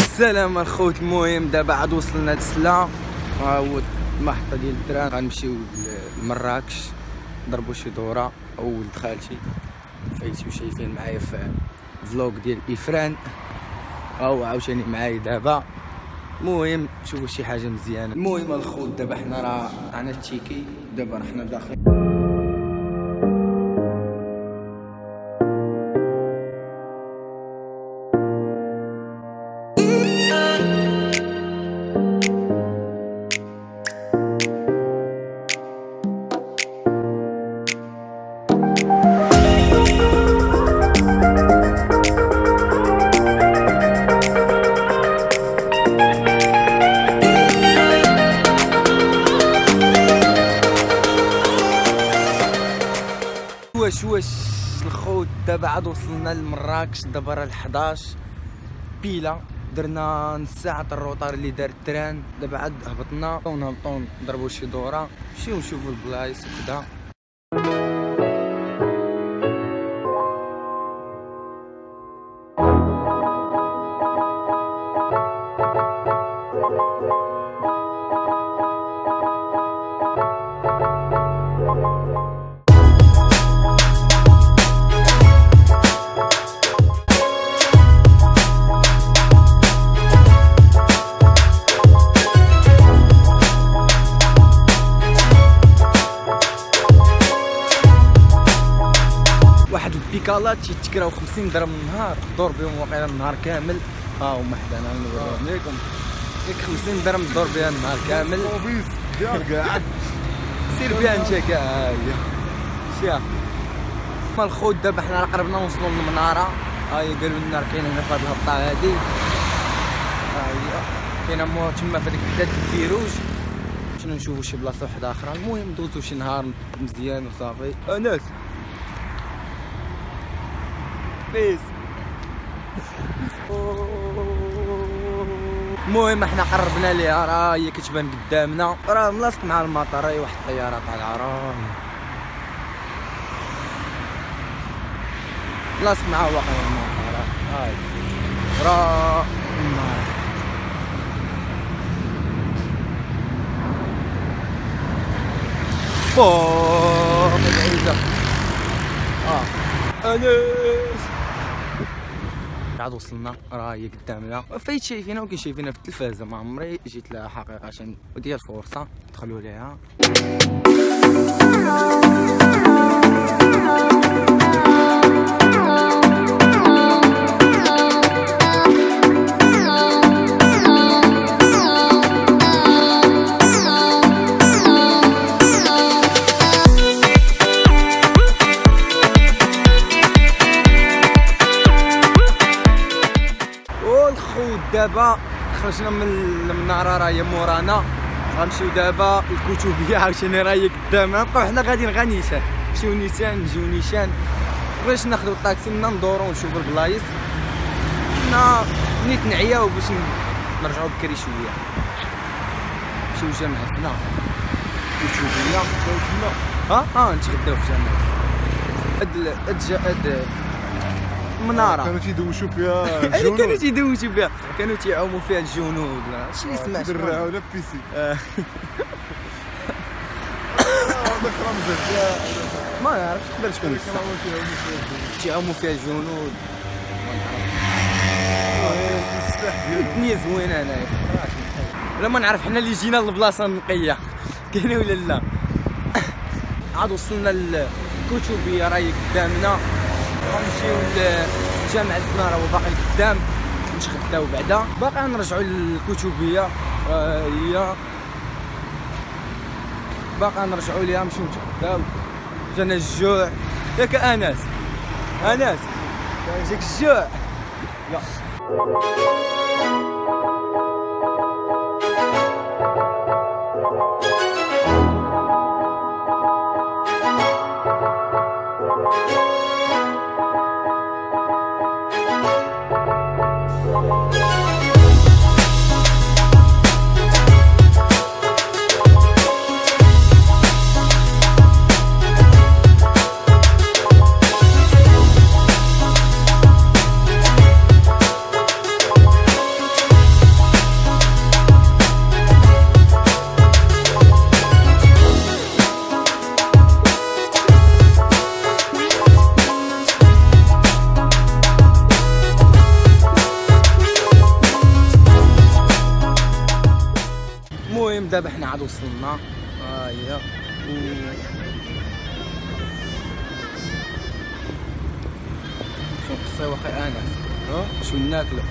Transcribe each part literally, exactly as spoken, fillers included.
السلام الخوت. المهم دابا عاد وصلنا لسلا، ها هو المحطة ديال التران، غنمشيو لمراكش نضربو شي دورة. أول دخالتي فايتو شايفين معايا في فلوق ديال إفران، ها هو عاوتاني معايا دابا. المهم تشوفو شي حاجة مزيانة. المهم الخوت دابا حنا راه عنا التيكي، دابا راه حنا داخلين. واش واش الخوت دابا عاد وصلنا لمراكش، دابا راه الحداش بيلا، درنا نص ساعه الروطار اللي دار التران. دابا عاد هبطنا ونهبطو نضربو شي دوره، نمشيو نشوفو البلايص وكدا. البيكالات تيتكراو خمسين درهم النهار، دور بهم واقيلا النهار كامل. ها هما حدانا نوريهم ليكم، ديك خمسين درهم دور بها النهار كامل، سير بها انت كاع. ها هي شتيها. ما الخوت دابا حنا قربنا نوصلو للمنارة، ها هي قالو لنا راه كاينه هنا في هاد الهبطة هادي، ها هي كاينه مو تما في هاديك حدا الفيروج. شنو نشوفو شي بلاصة وحدة أخرى. المهم دوزو شي نهار مزيان وصافي. أناس بيس. المهم احنا قربنا ليها، راه هي كتبان قدامنا، راه ملاصق مع المطار. اي واحد الطياره طالعه، راه ملاصق مع واقع المطار. هاي راه فوق العيزه. اه اناس عاد وصلنا، راه هي قدامنا فايت شايفينها وكي شايفينها في التلفازه. ما عمري جيت لها حقيقه، وديال فرصه دخلوا ليها. دابا خرجنا من المنارة، راه هي مورانا. غنمشيو دابا الكتوبية عاوتاني، راه هي قدامنا. نبقاو حنا غاديين غا نيشان، نمشيو نيشان نجيو نيشان، باش ناخدو الطاكسي منا ندورو ونشوفو البلايص. حنا نيت نعياو باش نرجعو بكري شوية. نمشيو جامعة هنا الكتوبية، ها ها نتغداو في جامعة هاد هاد منارة. كانوا تيدوشوا فيها الجنود، كانوا تيدوشوا فيها، كانوا تيعوموا فيها الجنود. شي يسمع شي درعه ولا بيسي. ما نعرفش قدرت شكون تيعوموا فيها الجنود. الدنيا زوينه هنايا، ولا ما نعرف حنا اللي جينا للبلاصه النقيه كاينه ولا لا. عاد وصلنا للكتوبيه، راهي قدامنا. غنمشيو لجامع الزنارة، هو باقي لقدام، نتغداو بعدا، باقي غنرجعو للكتوبية. آه هي باقي غنرجعو ليها، نمشيو نتغداو. جانا الجوع ياك أناس؟ أناس جاك الجوع؟ لا. المهم دابا حنا عاد وصلنا ها هي شوف واخا انا ها شو ناكله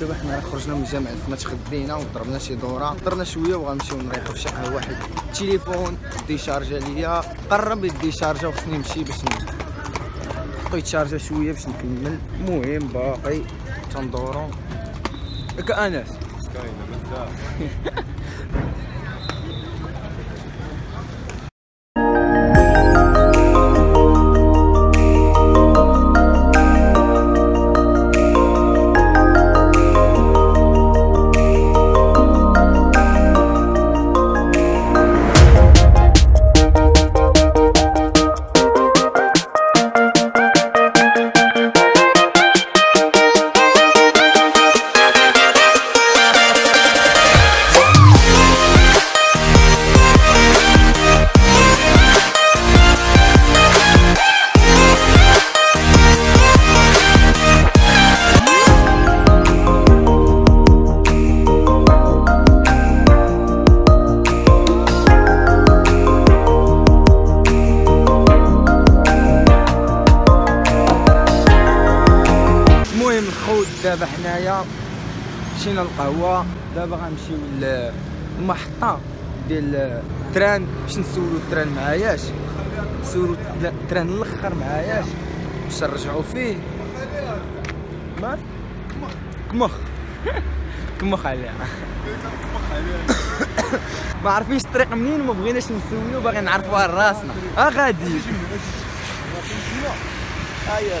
دابا حنا خرجنا من الجامع فما تخدينا وضربنا شي دوره ضربنا شويه وغنمشيو نريحو فشي قهوه واحد التليفون ديشارجا ليا قرب يديشارجا وخصني نمشي باش نحطو يتشارجا شويه باش نكمل. المهم باقي تندورو كأناس كاينه مزال دابا حنايا مشينا للقهوه دابا غنمشيو للمحطه ديال التران باش نسولو التران معاياش نسولو التران الاخر معاياش باش نرجعو فيه مار كمخ كمخ عليها ما عرفيش الطريق منين وما بغيناش نسولو باغي نعرفوها لراسنا ها غادي ها يلا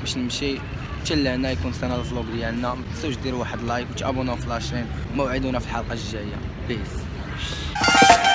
باش نمشي حتى لهنا يكون سنة الفلوق ديالنا. ما تنساوش ديروا واحد لايك وتابوناو في لاشين. موعدونا في الحلقه الجايه بيس.